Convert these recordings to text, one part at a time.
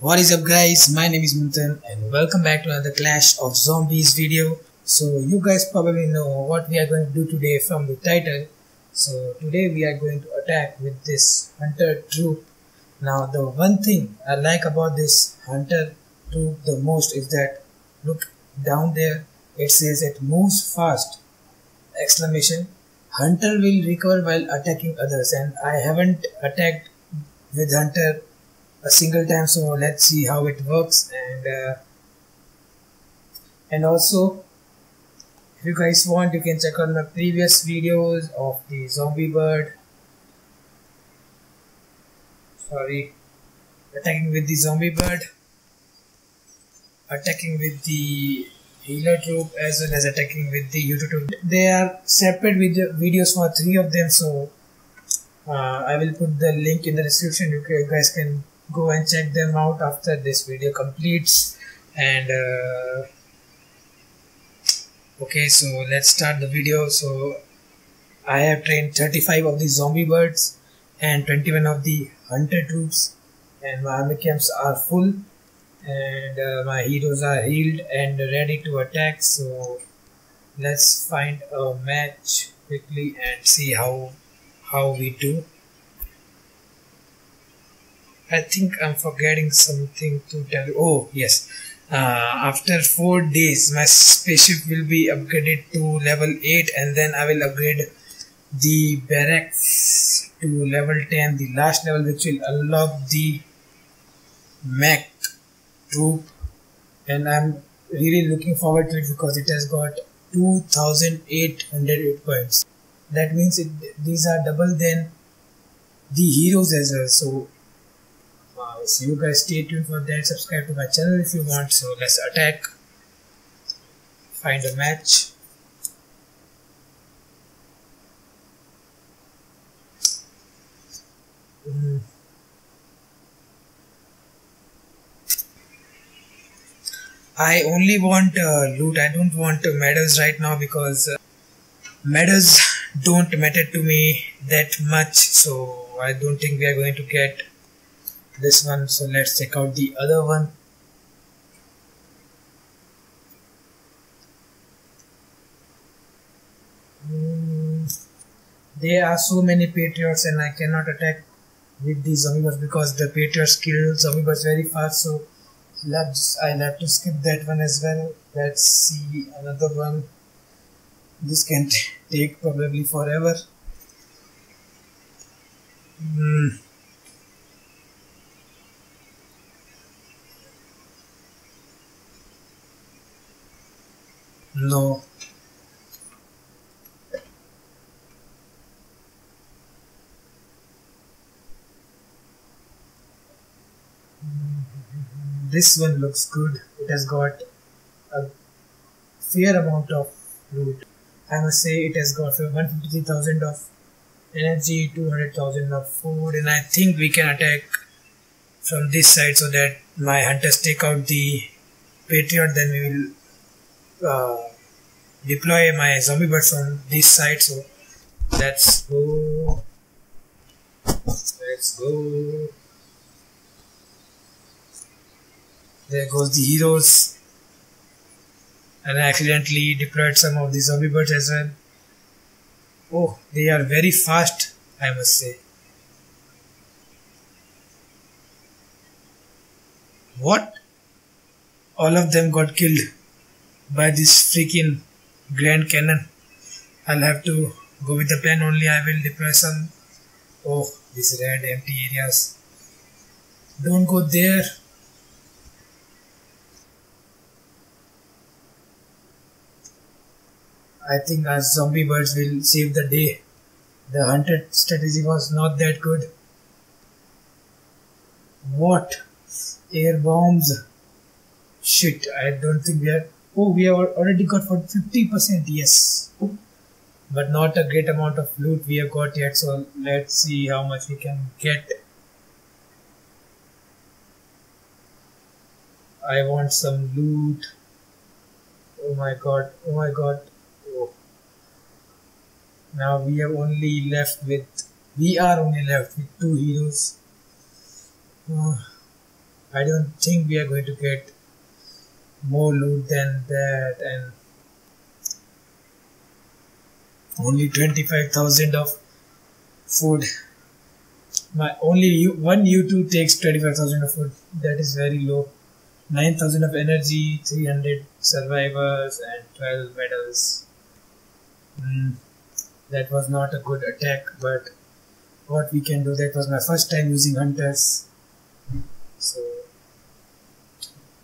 What is up guys, my name is Manthan and welcome back to another Clash of Zombies video. So you guys probably know what we are going to do today from the title. So today we are going to attack with this Hunter Troop. Now the one thing I like about this Hunter Troop the most is that, look down there, it says it moves fast! Exclamation. Hunter will recover while attacking others, and I haven't attacked with Hunter a single time, so let's see how it works. And also, if you guys want, you can check out my previous videos of the zombie bird, attacking with the zombie bird, attacking with the healer troop, as well as attacking with the YouTube troop. They are separate videos for three of them, so I will put the link in the description. You guys can go and check them out after this video completes. And okay, so let's start the video. So I have trained 35 of the zombie birds and 21 of the hunter troops, and my army camps are full, and my heroes are healed and ready to attack. So let's find a match quickly and see how we do. I think I'm forgetting something to tell you. Oh yes, after 4 days my spaceship will be upgraded to level 8, and then I will upgrade the barracks to level 10, the last level, which will unlock the mech troop, and I'm really looking forward to it because it has got 2,800 points. That means these are double than the heroes as well. So so you guys stay tuned for that. Subscribe to my channel if you want. So let's attack, find a match. I only want loot. I don't want medals right now because medals don't matter to me that much, so I don't think we are going to get this one. So let's check out the other one. There are so many patriots and I cannot attack with these zombie birds because the patriots kill zombie birds very fast, so I'll have to skip that one as well. Let's see another one. This can take probably forever. No. This one looks good. It has got a fair amount of loot. I must say it has got 153,000 of energy, 200,000 of food, and I think we can attack from this side so that my hunters take out the patriot. Then we will deploy my zombie birds from this side. So let's go. Let's go. There goes the heroes. And I accidentally deployed some of the zombie birds as well. Oh, they are very fast, I must say. What? All of them got killed by this freaking grand cannon. I'll have to go with the plan only. I will deploy some. Oh, these red empty areas. Don't go there. I think our zombie birds will save the day. The hunter strategy was not that good. What? Air bombs? Shit, I don't think we are... Oh, we have already got 50%, yes. But not a great amount of loot we have got yet, so let's see how much we can get. I want some loot. Oh my god, oh my god. Now we are only left with two heroes. I don't think we are going to get more loot than that, and only 25,000 of food. My only one U2 takes 25,000 of food. That is very low. 9,000 of energy, 300 survivors, and 12 medals. That was not a good attack, but what we can do, that was my first time using hunters, so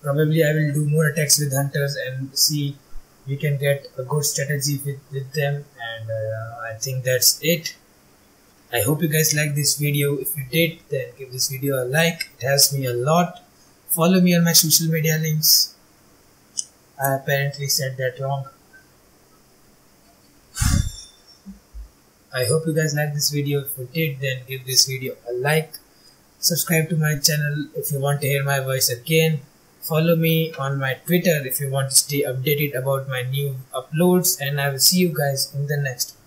probably I will do more attacks with hunters and see we can get a good strategy with them. And I think that's it. I hope you guys liked this video. If you did, then give this video a like, it helps me a lot. Follow me on my social media links. I apparently said that wrong. I hope you guys like this video. If you did, then give this video a like. Subscribe to my channel if you want to hear my voice again. Follow me on my Twitter if you want to stay updated about my new uploads. And I will see you guys in the next one.